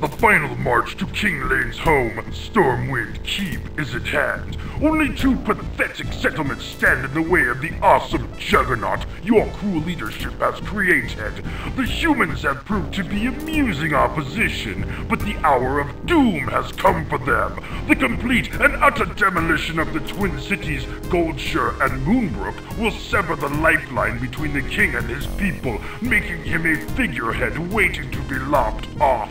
The final march to King Lane's home, Stormwind Keep, is at hand. Only two pathetic settlements stand in the way of the awesome juggernaut your cruel leadership has created. The humans have proved to be amusing opposition, but the hour of doom has come for them. The complete and utter demolition of the Twin Cities, Goldshire and Moonbrook, will sever the lifeline between the king and his people, making him a figurehead waiting to be lopped off.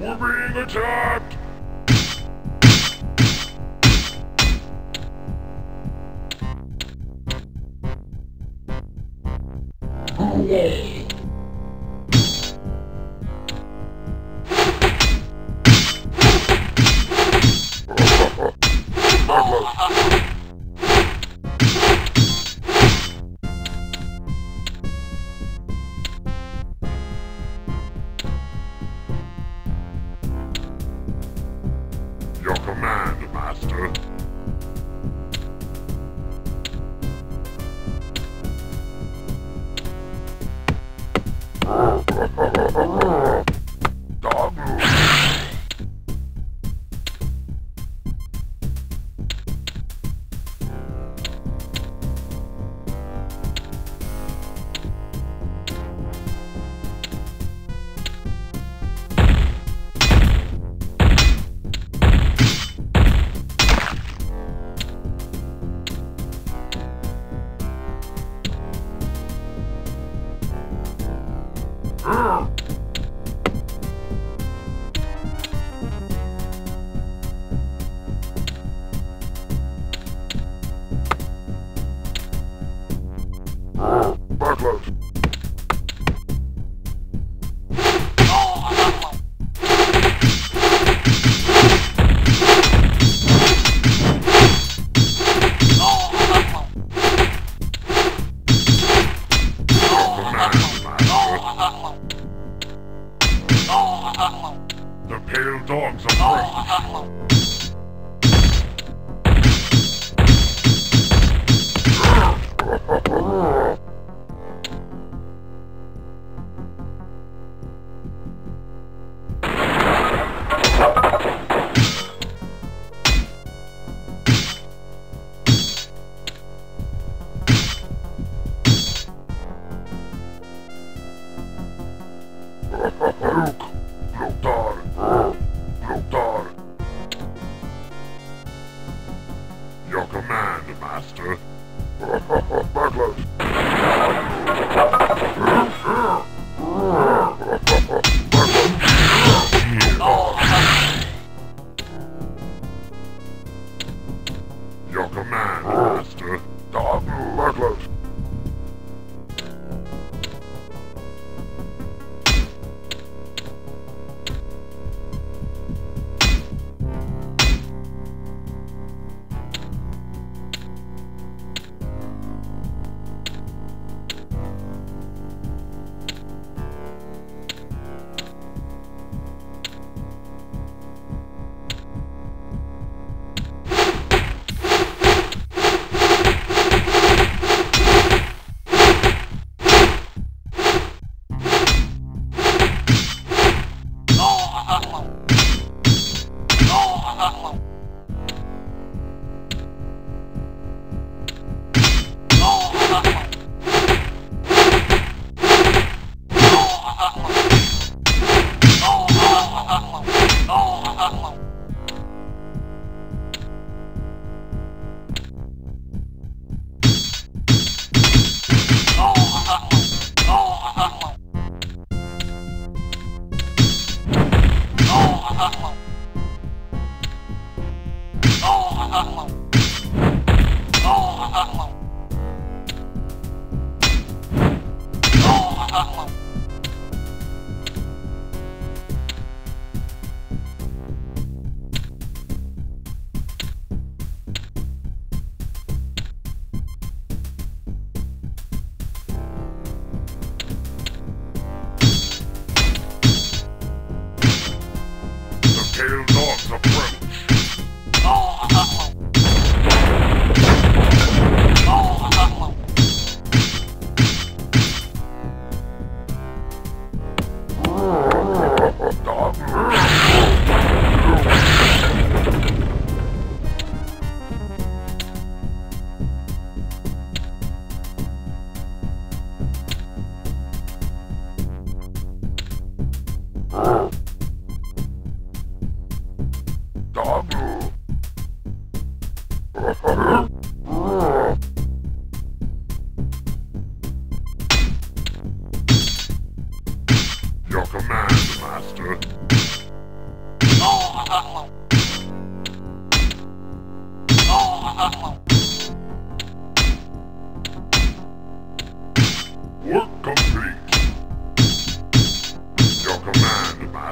We're being attacked!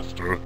master.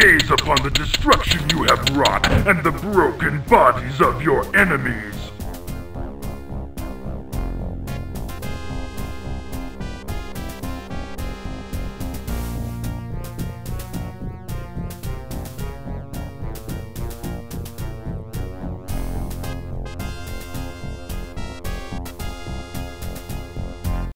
Gaze upon the destruction you have wrought and the broken bodies of your enemies.